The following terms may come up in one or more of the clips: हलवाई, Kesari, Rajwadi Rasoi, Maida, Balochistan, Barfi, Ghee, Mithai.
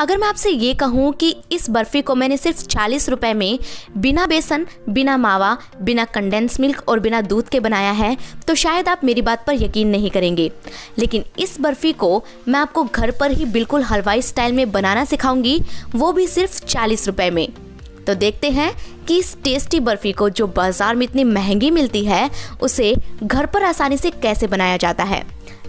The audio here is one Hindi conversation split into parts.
अगर मैं आपसे ये कहूँ कि इस बर्फ़ी को मैंने सिर्फ 40 रुपए में बिना बेसन, बिना मावा, बिना कंडेंस मिल्क और बिना दूध के बनाया है तो शायद आप मेरी बात पर यकीन नहीं करेंगे। लेकिन इस बर्फ़ी को मैं आपको घर पर ही बिल्कुल हलवाई स्टाइल में बनाना सिखाऊंगी, वो भी सिर्फ 40 रुपए में। तो देखते हैं कि इस टेस्टी बर्फ़ी को जो बाज़ार में इतनी महंगी मिलती है उसे घर पर आसानी से कैसे बनाया जाता है।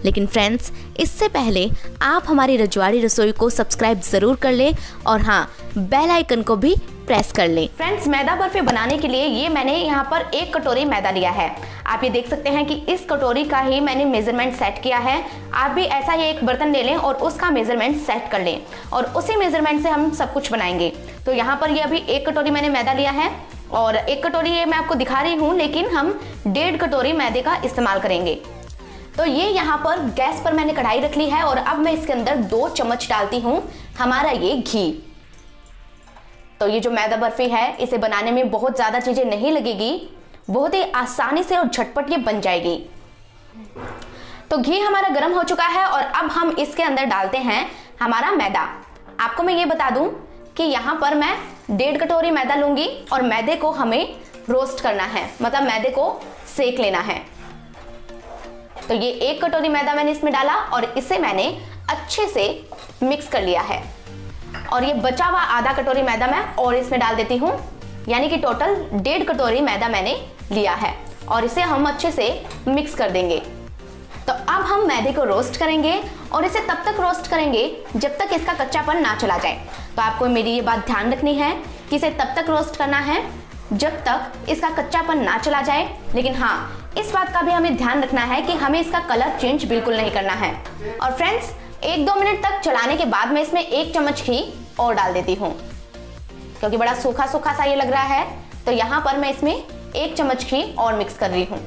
लेकिन फ्रेंड्स, इससे पहले आप हमारी रजवाड़ी रसोई को सब्सक्राइब ज़रूर कर लें और हाँ, बेल आइकन को भी प्रेस कर लें। फ्रेंड्स, मैदा बर्फ़ी बनाने के लिए ये मैंने यहाँ पर 1 कटोरी मैदा लिया है। आप ये देख सकते हैं कि इस कटोरी का ही मैंने मेज़रमेंट सेट किया है। आप भी ऐसा ही एक बर्तन ले लें और उसका मेज़रमेंट सेट कर लें और उसी मेज़रमेंट से हम सब कुछ बनाएंगे। तो यहाँ पर ये अभी 1 कटोरी मैंने मैदा लिया है और 1 कटोरी ये मैं आपको दिखा रही हूँ, लेकिन हम 1.5 कटोरी मैदे का इस्तेमाल करेंगे। तो ये यहाँ पर गैस पर मैंने कढ़ाई रख ली है और अब मैं इसके अंदर 2 चम्मच डालती हूँ हमारा ये घी। तो ये जो मैदा बर्फी है इसे बनाने में बहुत ज़्यादा चीज़ें नहीं लगेगी, बहुत ही आसानी से और झटपट ये बन जाएगी। तो घी हमारा गर्म हो चुका है और अब हम इसके अंदर डालते हैं हमारा मैदा। आपको मैं ये बता दूँ कि यहाँ पर मैं 1.5 कटोरी मैदा लूँगी और मैदे को हमें रोस्ट करना है, मतलब मैदे को सेक लेना है। तो ये 1 कटोरी मैदा मैंने इसमें डाला और इसे मैंने अच्छे से मिक्स कर लिया है और ये बचा हुआ 0.5 कटोरी मैदा मैं और इसमें डाल देती हूँ, यानी कि टोटल 1.5 कटोरी मैदा मैंने लिया है और इसे हम अच्छे से मिक्स कर देंगे। तो अब हम मैदे को रोस्ट करेंगे और इसे तब तक रोस्ट करेंगे जब तक इसका कच्चापन ना चला जाए। तो आपको मेरी ये बात ध्यान रखनी है कि इसे तब तक रोस्ट करना है जब तक इसका कच्चापन ना चला जाए। लेकिन हाँ, इस बात का भी हमें ध्यान रखना है कि हमें इसका कलर चेंज बिल्कुल नहीं करना है। और फ्रेंड्स, 1-2 मिनट तक चलाने के बाद मैं इसमें 1 चम्मच घी और डाल देती हूँ, क्योंकि बड़ा सूखा सूखा सा ये लग रहा है। तो यहाँ पर मैं इसमें 1 चम्मच घी और मिक्स कर रही हूँ।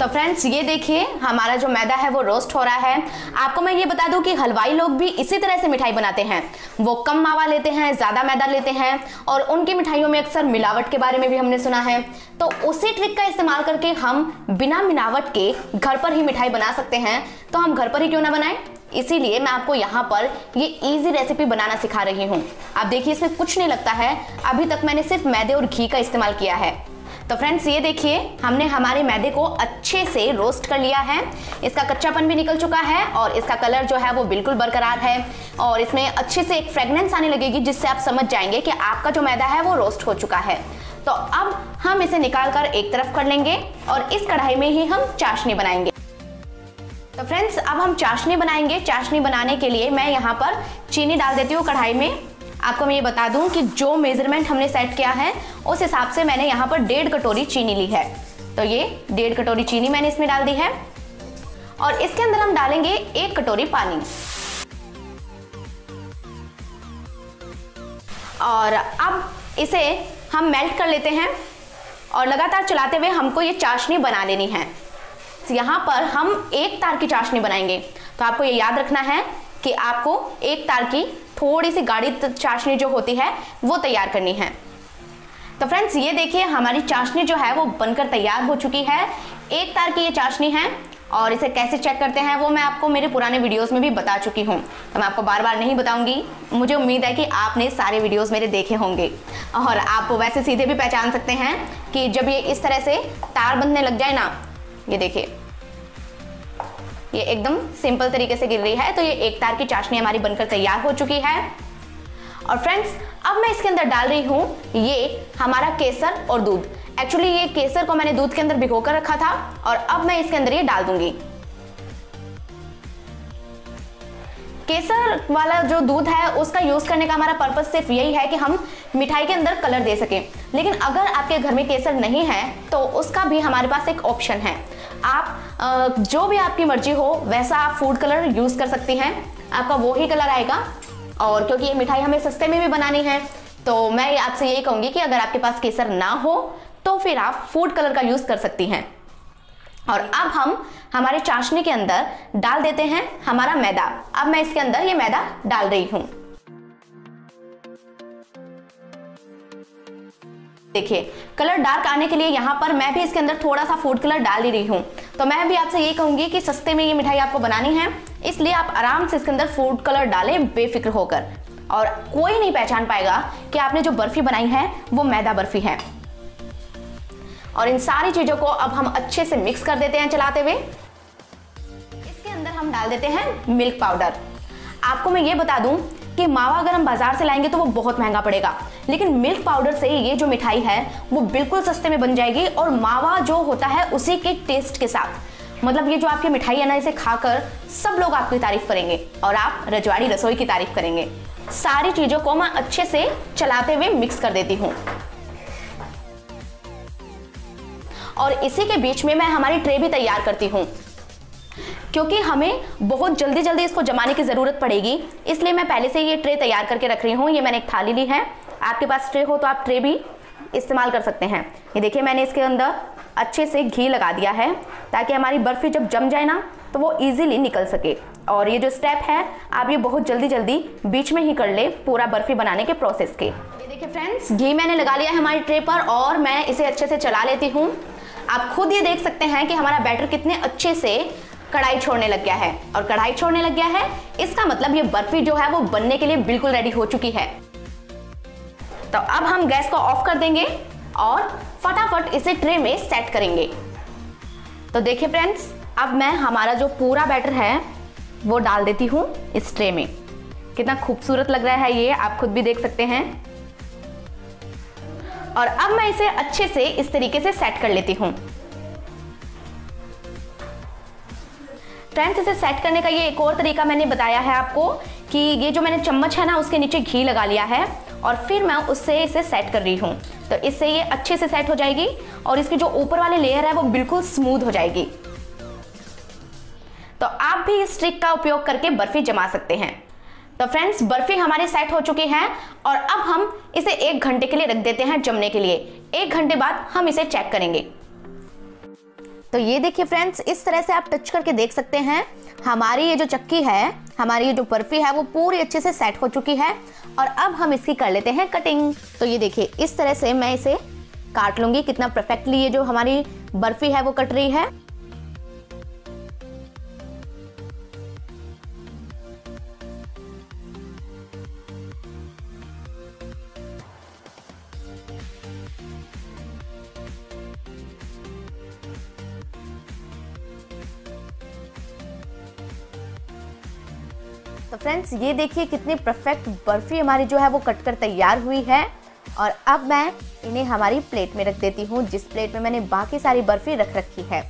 तो फ्रेंड्स, ये देखिए हमारा जो मैदा है वो रोस्ट हो रहा है। आपको मैं ये बता दूं कि हलवाई लोग भी इसी तरह से मिठाई बनाते हैं। वो कम मावा लेते हैं, ज़्यादा मैदा लेते हैं और उनकी मिठाइयों में अक्सर मिलावट के बारे में भी हमने सुना है। तो उसी ट्रिक का इस्तेमाल करके हम बिना मिलावट के घर पर ही मिठाई बना सकते हैं। तो हम घर पर ही क्यों ना बनाएं, इसीलिए मैं आपको यहाँ पर ये इजी रेसिपी बनाना सिखा रही हूँ। आप देखिए, इसमें कुछ नहीं लगता है। अभी तक मैंने सिर्फ मैदे और घी का इस्तेमाल किया है। तो फ्रेंड्स, ये देखिए हमने हमारे मैदे को अच्छे से रोस्ट कर लिया है, इसका कच्चापन भी निकल चुका है और इसका कलर जो है वो बिल्कुल बरकरार है और इसमें अच्छे से एक फ्रेगरेंस आने लगेगी, जिससे आप समझ जाएंगे कि आपका जो मैदा है वो रोस्ट हो चुका है। तो अब हम इसे निकाल कर एक तरफ कर लेंगे और इस कढ़ाई में ही हम चाशनी बनाएंगे। तो फ्रेंड्स, अब हम चाशनी बनाएंगे। चाशनी बनाने के लिए मैं यहाँ पर चीनी डाल देती हूँ कढ़ाई में। आपको मैं ये बता दूं कि जो मेज़रमेंट हमने सेट किया है उस हिसाब से मैंने यहाँ पर 1.5 कटोरी चीनी ली है। तो ये 1.5 कटोरी चीनी मैंने इसमें डाल दी है और इसके अंदर हम डालेंगे 1 कटोरी पानी। और अब इसे हम मेल्ट कर लेते हैं और लगातार चलाते हुए हमको ये चाशनी बना लेनी है। यहाँ पर हम 1 तार की चाशनी बनाएंगे। तो आपको ये याद रखना है कि आपको 1 तार की थोड़ी सी गाढ़ी चाशनी जो होती है वो तैयार करनी है। तो फ्रेंड्स, ये देखिए हमारी चाशनी जो है वो बनकर तैयार हो चुकी है। 1 तार की ये चाशनी है और इसे कैसे चेक करते हैं वो मैं आपको मेरे पुराने वीडियोस में भी बता चुकी हूँ। तो मैं आपको बार बार नहीं बताऊँगी। मुझे उम्मीद है कि आपने सारे वीडियोस मेरे देखे होंगे और आप वैसे सीधे भी पहचान सकते हैं कि जब ये इस तरह से तार बनने लग जाए ना, ये देखिए ये एकदम सिंपल तरीके से गिर रही है। तो ये 1 तार की चाशनी हमारी बनकर तैयार हो चुकी है। और फ्रेंड्स, अब मैं इसके अंदर डाल रही हूँ ये हमारा केसर और दूध। एक्चुअली ये केसर को मैंने दूध के अंदर भिगो कर रखा था और अब मैं इसके अंदर ये डाल दूंगी। केसर वाला जो दूध है उसका यूज़ करने का हमारा पर्पस सिर्फ यही है कि हम मिठाई के अंदर कलर दे सकें। लेकिन अगर आपके घर में केसर नहीं है तो उसका भी हमारे पास एक ऑप्शन है। आप जो भी आपकी मर्जी हो वैसा आप फूड कलर यूज़ कर सकती हैं, आपका वो ही कलर आएगा। और क्योंकि ये मिठाई हमें सस्ते में भी बनानी है तो मैं आपसे यही कहूँगी कि अगर आपके पास केसर ना हो तो फिर आप फूड कलर का यूज़ कर सकती हैं। और अब हम हमारे चाशनी के अंदर डाल देते हैं हमारा मैदा। अब मैं इसके अंदर ये मैदा डाल रही हूँ। देखिए कलर डार्क आने के लिए यहाँ पर मैं भी इसके अंदर थोड़ा सा फूड कलर डाल ही रही हूँ। तो मैं भी आपसे ये कहूँगी कि सस्ते में ये मिठाई आपको बनानी है, इसलिए आप आराम से इसके अंदर फूड कलर डालें बेफिक्र होकर, और कोई नहीं पहचान पाएगा कि आपने जो बर्फी बनाई है वो मैदा बर्फी है। और इन सारी चीज़ों को अब हम अच्छे से मिक्स कर देते हैं चलाते हुए। इसके अंदर हम डाल देते हैं मिल्क पाउडर। आपको मैं ये बता दूं कि मावा अगर हम बाजार से लाएंगे तो वो बहुत महंगा पड़ेगा, लेकिन मिल्क पाउडर से ये जो मिठाई है वो बिल्कुल सस्ते में बन जाएगी, और मावा जो होता है उसी के टेस्ट के साथ, मतलब ये जो आपकी मिठाई है ना, इसे खाकर सब लोग आपकी तारीफ करेंगे और आप रजवाड़ी रसोई की तारीफ करेंगे। सारी चीज़ों को मैं अच्छे से चलाते हुए मिक्स कर देती हूँ। और इसी के बीच में मैं हमारी ट्रे भी तैयार करती हूँ, क्योंकि हमें बहुत जल्दी जल्दी इसको जमाने की ज़रूरत पड़ेगी, इसलिए मैं पहले से ये ट्रे तैयार करके रख रही हूँ। ये मैंने एक थाली ली है, आपके पास ट्रे हो तो आप ट्रे भी इस्तेमाल कर सकते हैं। ये देखिए मैंने इसके अंदर अच्छे से घी लगा दिया है ताकि हमारी बर्फ़ी जब जम जाए ना तो वो ईजिली निकल सके। और ये जो स्टेप है आप ये बहुत जल्दी जल्दी बीच में ही कर ले पूरा बर्फ़ी बनाने के प्रोसेस के। ये देखिए फ्रेंड्स, घी मैंने लगा लिया है हमारी ट्रे पर और मैं इसे अच्छे से चला लेती हूँ। आप खुद ये देख सकते हैं कि हमारा बैटर कितने अच्छे से कढ़ाई छोड़ने लग गया है, और कढ़ाई छोड़ने लग गया है इसका मतलब ये बर्फी जो है वो बनने के लिए बिल्कुल रेडी हो चुकी है। तो अब हम गैस को ऑफ कर देंगे और फटाफट इसे ट्रे में सेट करेंगे। तो देखिए फ्रेंड्स, अब मैं हमारा जो पूरा बैटर है वो डाल देती हूँ इस ट्रे में। कितना खूबसूरत लग रहा है ये, आप खुद भी देख सकते हैं। और अब मैं इसे अच्छे से इस तरीके से सेट कर लेती हूँ। फ्रेंड्स, इसे सेट करने का ये एक और तरीका मैंने बताया है आपको कि ये जो मैंने चम्मच है ना उसके नीचे घी लगा लिया है और फिर मैं उससे इसे सेट कर रही हूँ। तो इससे ये अच्छे से सेट हो जाएगी और इसकी जो ऊपर वाली लेयर है वो बिल्कुल स्मूथ हो जाएगी। तो आप भी इस ट्रिक का उपयोग करके बर्फी जमा सकते हैं। तो फ्रेंड्स, बर्फ़ी हमारी सेट हो चुकी है और अब हम इसे 1 घंटे के लिए रख देते हैं जमने के लिए। 1 घंटे बाद हम इसे चेक करेंगे। तो ये देखिए फ्रेंड्स, इस तरह से आप टच करके देख सकते हैं हमारी ये जो चक्की है, हमारी ये जो बर्फ़ी है वो पूरी अच्छे से सेट हो चुकी है। और अब हम इसकी कर लेते हैं कटिंग। तो ये देखिए इस तरह से मैं इसे काट लूँगी। कितना परफेक्टली ये जो हमारी बर्फ़ी है वो कट रही है। तो फ्रेंड्स, ये देखिए कितनी परफेक्ट बर्फ़ी हमारी जो है वो कट कर तैयार हुई है। और अब मैं इन्हें हमारी प्लेट में रख देती हूँ, जिस प्लेट में मैंने बाकी सारी बर्फ़ी रख रखी है।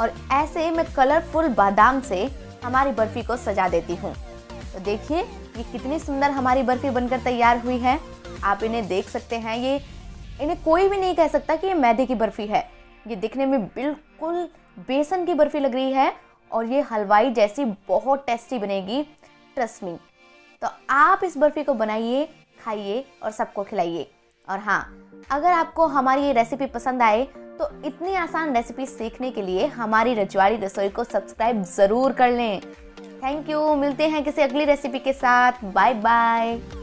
और ऐसे मैं कलरफुल बादाम से हमारी बर्फ़ी को सजा देती हूँ। तो देखिए ये कितनी सुंदर हमारी बर्फ़ी बनकर तैयार हुई है। आप इन्हें देख सकते हैं, ये इन्हें कोई भी नहीं कह सकता कि ये मैदे की बर्फ़ी है। ये दिखने में बिल्कुल बेसन की बर्फ़ी लग रही है और ये हलवाई जैसी बहुत टेस्टी बनेगी, ट्रस्ट मी। तो आप इस बर्फ़ी को बनाइए, खाइए और सबको खिलाइए। और हाँ, अगर आपको हमारी ये रेसिपी पसंद आए तो इतनी आसान रेसिपी सीखने के लिए हमारी रजवाड़ी रसोई को सब्सक्राइब ज़रूर कर लें। थैंक यू, मिलते हैं किसी अगली रेसिपी के साथ। Bye bye.